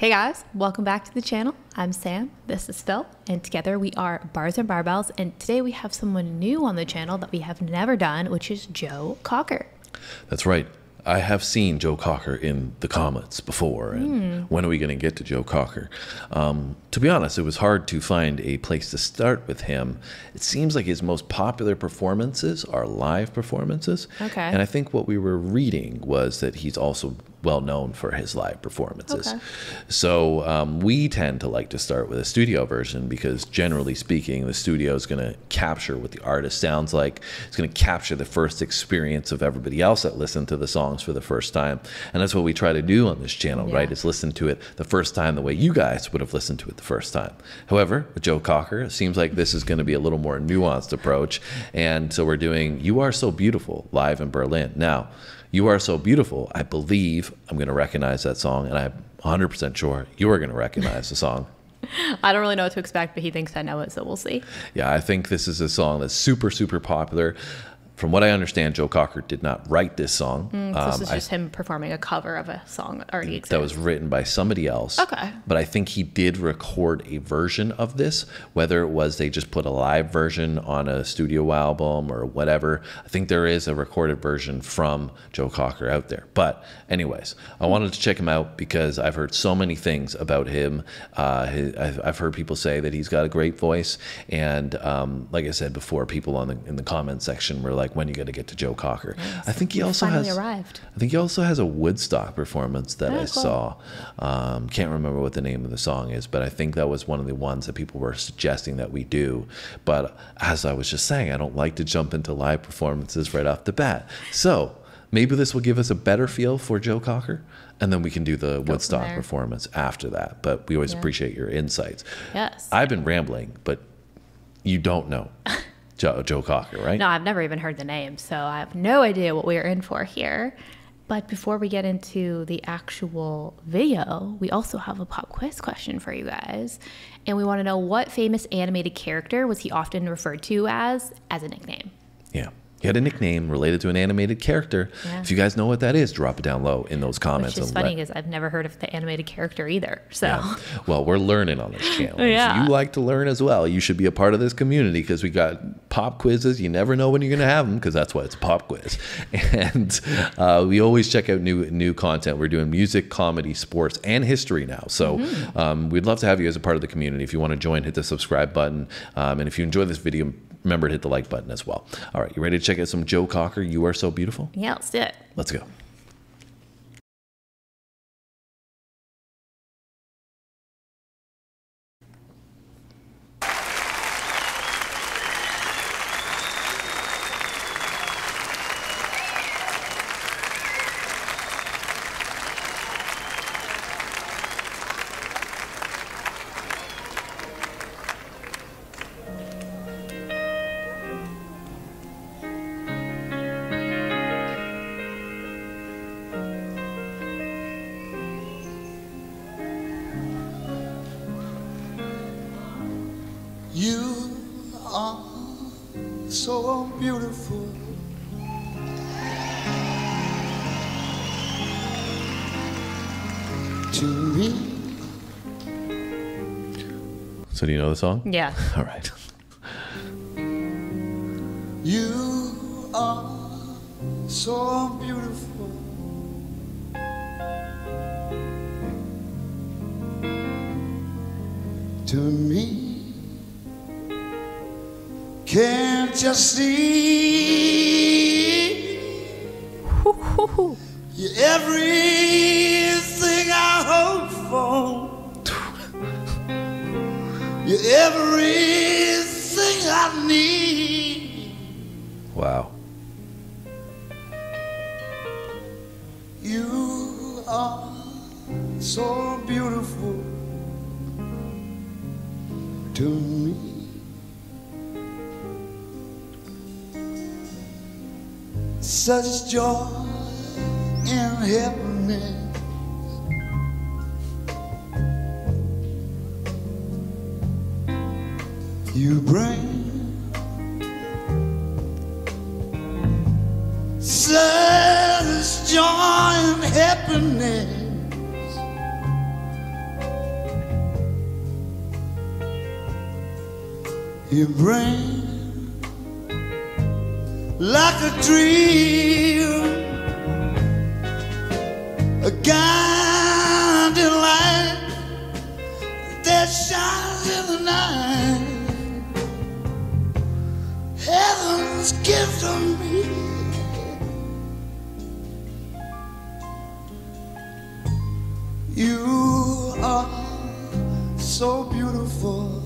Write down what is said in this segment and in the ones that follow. Hey guys, welcome back to the channel. I'm Sam, this is Phil, and together we are Bars and Barbells, and today we have someone new on the channel that we have never done, which is Joe Cocker. That's right. I have seen Joe Cocker in the comments before, and when are we going to get to Joe Cocker? To be honest, it was hard to find a place to start with him. It seems like his most popular performances are live performances. Okay. And I think what we were reading was that he's also well known for his live performances. Okay. So we tend to like to start with a studio version because generally speaking, the studio is going to capture what the artist sounds like. It's going to capture the first experience of everybody else that listened to the songs for the first time. And that's what we try to do on this channel, right? Is listen to it the first time the way you guys would have listened to it the first time. However, with Joe Cocker, it seems like this is going to be a little more nuanced approach. And so we're doing You Are So Beautiful live in Berlin. Now, You Are So Beautiful, I believe I'm going to recognize that song, and I'm 100% sure you are going to recognize the song. I don't really know what to expect, but he thinks I know it, so we'll see. Yeah, I think this is a song that's super, super popular. From what I understand, Joe Cocker did not write this song. So this is just him performing a cover of a song that already exists. That was written by somebody else. Okay. But I think he did record a version of this, whether it was they just put a live version on a studio album or whatever. I think there is a recorded version from Joe Cocker out there. But anyways, I wanted to check him out because I've heard so many things about him. I've heard people say that he's got a great voice. And like I said before, people in the comment section were like, when are you going to get to Joe Cocker? Yes. I think he also has a Woodstock performance that I saw. Can't remember what the name of the song is, but I think that was one of the ones that people were suggesting that we do. But as I was just saying, I don't like to jump into live performances right off the bat. So maybe this will give us a better feel for Joe Cocker, and then we can do the Woodstock performance after that. But we always appreciate your insights. Yes. I've been rambling, but you don't know. Joe Cocker, right? No, I've never even heard the name, so I have no idea what we're in for here. But before we get into the actual video, we also have a pop quiz question for you guys. And we want to know, what famous animated character was he often referred to as a nickname? Yeah. He had a nickname related to an animated character. Yeah. If you guys know what that is, drop it down low in those comments. Which is funny because I've never heard of the animated character either. So, yeah. Well, we're learning on this channel. If you like to learn as well, you should be a part of this community because we got pop quizzes. You never know when you're going to have them because that's why it's a pop quiz. And we always check out new content. We're doing music, comedy, sports, and history now. So we'd love to have you as a part of the community. If you want to join, hit the subscribe button. And if you enjoy this video, remember to hit the like button as well. All right, you ready to check out some Joe Cocker, You Are So Beautiful? Yeah, let's do it. Let's go. You are so beautiful. To me. So do you know the song? Yeah. All right. You are so beautiful. To me. Can't you see? You're everything I hope for. You're everything I need. Wow. You are so beautiful to me. Such joy and happiness. You bring such joy and happiness. you bring like a dream, a guiding light that shines in the night, heaven's gift of me. You are so beautiful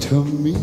to me.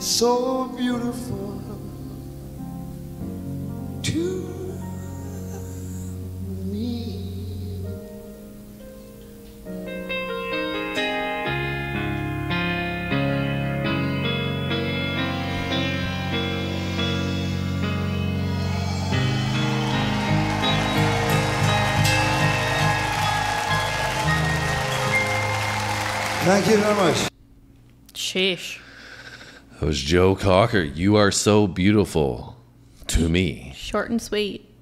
So beautiful to me. Thank you very much. Sheesh. It was Joe Cocker. You are so beautiful to me. Short and sweet.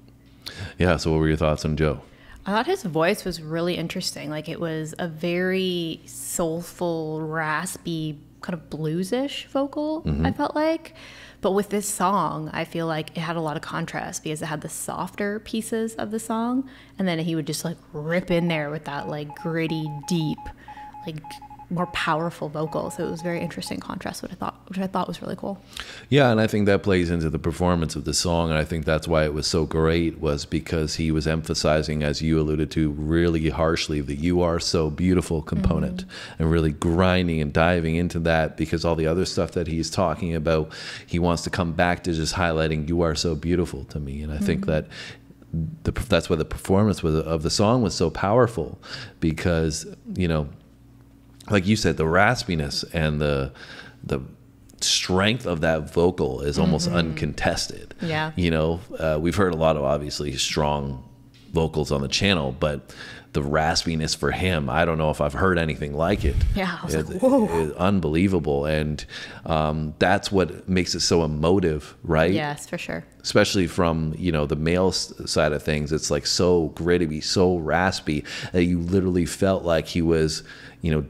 Yeah. So, what were your thoughts on Joe? I thought his voice was really interesting. Like, it was a very soulful, raspy, kind of bluesish vocal. Mm-hmm. I felt like, but with this song, I feel like it had a lot of contrast because it had the softer pieces of the song, and then he would just like rip in there with that like gritty, deep, like, more powerful vocal. So it was very interesting contrast, which I thought was really cool. Yeah, and I think that plays into the performance of the song, and I think that's why it was so great, was because he was emphasizing, as you alluded to really harshly, the "you are so beautiful" component, mm-hmm. and really grinding and diving into that, because all the other stuff that he's talking about, he wants to come back to just highlighting "you are so beautiful to me," and I mm-hmm. think that that's why the performance of the song was so powerful, because, you know, like you said, the raspiness and the strength of that vocal is almost mm-hmm. uncontested. Yeah, you know, we've heard a lot of obviously strong vocals on the channel, but the raspiness for him, I don't know if I've heard anything like it. Yeah, I was like, whoa. It's unbelievable, and that's what makes it so emotive, right? Yes, for sure. Especially from, you know, the male side of things, it's like so gritty, so raspy that you literally felt like he was, you know,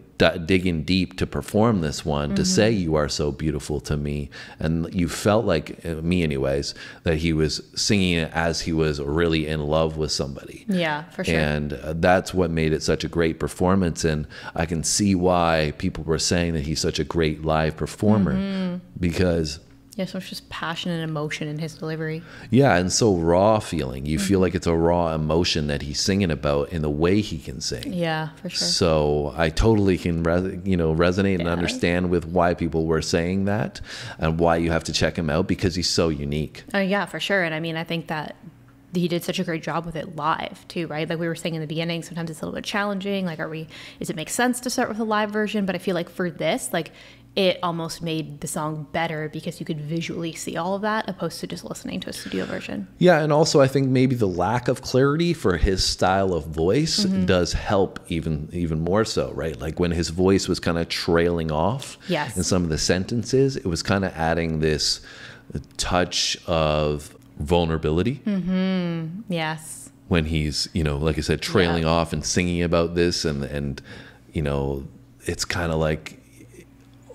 digging deep to perform this one, mm-hmm. to say "you are so beautiful to me," and you felt like, me anyways, that he was singing it as he was really in love with somebody. Yeah, for sure. And that's what made it such a great performance, and I can see why people were saying that he's such a great live performer, mm-hmm. because yeah, so it's just passion and emotion in his delivery. Yeah, and so raw feeling. You mm-hmm. feel like it's a raw emotion that he's singing about in the way he can sing. Yeah, for sure. So I totally can, resonate and understand with why people were saying that and why you have to check him out, because he's so unique. Oh, yeah, for sure. And I mean, I think that he did such a great job with it live too, right? Like we were saying in the beginning, sometimes it's a little bit challenging. Like, does it make sense to start with a live version? But I feel like for this, like, it almost made the song better because you could visually see all of that, opposed to just listening to a studio version. Yeah, and also I think maybe the lack of clarity for his style of voice mm-hmm. does help even more so, right? Like when his voice was kind of trailing off yes. in some of the sentences, it was kind of adding this touch of vulnerability. Mm-hmm. Yes. When he's, you know, like I said, trailing yeah. off and singing about this, and you know, it's kind of like,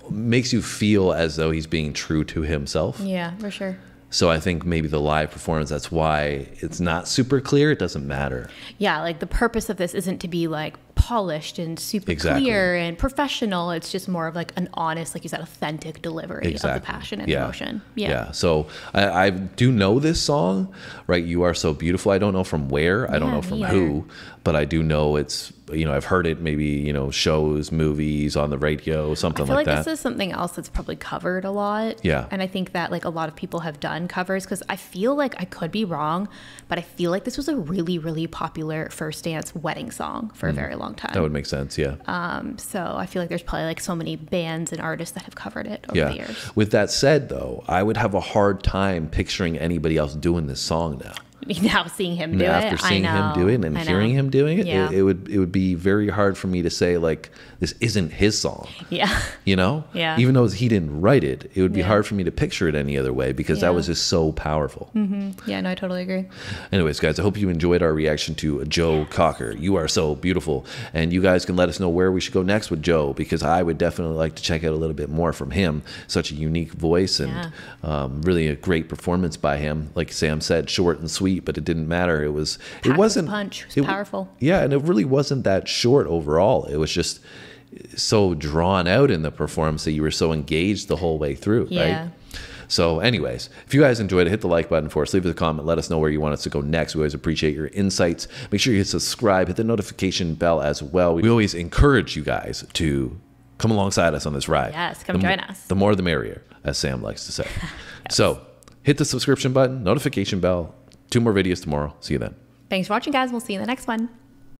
makes you feel as though he's being true to himself. Yeah, for sure. So I think maybe the live performance, that's why it's not super clear. It doesn't matter. Yeah, like the purpose of this isn't to be like polished and super clear and professional. It's just more of like an honest, like you said, authentic delivery of the passion and emotion. Yeah. So I do know this song, right? You Are So Beautiful. I don't know from where, I don't know from who, but I do know it's, you know, I've heard it maybe, you know, shows, movies, on the radio, something like that. I feel like this is something else that's probably covered a lot. Yeah. And I think that like a lot of people have done covers, because I feel like, I could be wrong, but I feel like this was a really, really popular first dance wedding song for a very long time. That would make sense. Yeah. So I feel like there's probably like so many bands and artists that have covered it over the years. With that said though, I would have a hard time picturing anybody else doing this song now. Seeing him do it, after seeing him do it and hearing him doing it, it would be very hard for me to say like this isn't his song. Yeah, you know. Yeah. Even though he didn't write it, it would be hard for me to picture it any other way, because that was just so powerful. Yeah, no, I totally agree. Anyways, guys, I hope you enjoyed our reaction to Joe Cocker, "You Are So Beautiful," and you guys can let us know where we should go next with Joe, because I would definitely like to check out a little bit more from him. Such a unique voice and really a great performance by him. Like Sam said, short and sweet. But it didn't matter. It was, it wasn't punch. It was powerful. Yeah. And it really wasn't that short overall. It was just so drawn out in the performance that you were so engaged the whole way through. Right. So anyways, if you guys enjoyed it, hit the like button for us. Leave us a comment. Let us know where you want us to go next. We always appreciate your insights. Make sure you hit subscribe, hit the notification bell as well. We always encourage you guys to come alongside us on this ride. Yes. Come join us. The more the merrier, as Sam likes to say. So hit the subscription button, notification bell. 2 more videos tomorrow. See you then. Thanks for watching, guys. We'll see you in the next one.